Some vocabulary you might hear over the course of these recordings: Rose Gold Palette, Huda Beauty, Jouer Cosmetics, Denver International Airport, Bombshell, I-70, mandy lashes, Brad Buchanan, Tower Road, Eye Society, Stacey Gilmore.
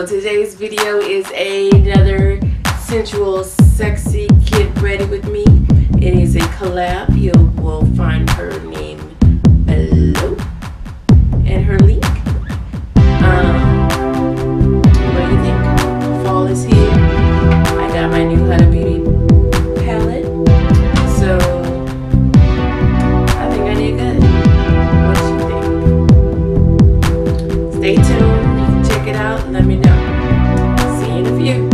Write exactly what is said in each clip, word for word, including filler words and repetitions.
So today's video is another sensual, sexy, get ready with me. It is a collab. You will find her name below and her link. Um, what do you think? Fall is here. I got my new Huda Beauty palette, so I think I did good. What do you think? Stay tuned. It out and let me know. See you in a few.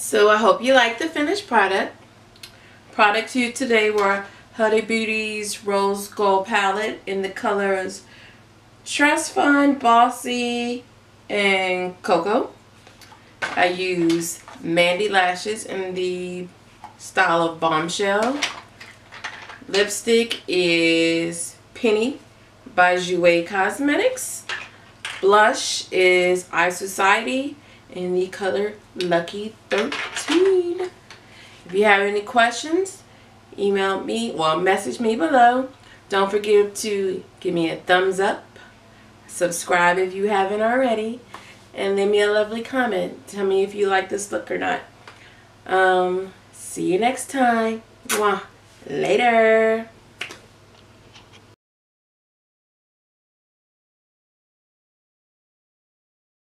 So I hope you like the finished product. Products used today were Huda Beauty's Rose Gold Palette in the colors Trust Fund, Bossy, and Cocoa. I use Mandy Lashes in the style of Bombshell. Lipstick is Penny by Jouer Cosmetics. Blush is Eye Society in the color Lucky thirteen. If you have any questions, email me or message me below. Don't forget to give me a thumbs up, subscribe if you haven't already, and leave me a lovely comment. Tell me if you like this look or not. Um, see you next time. Mwah. Later.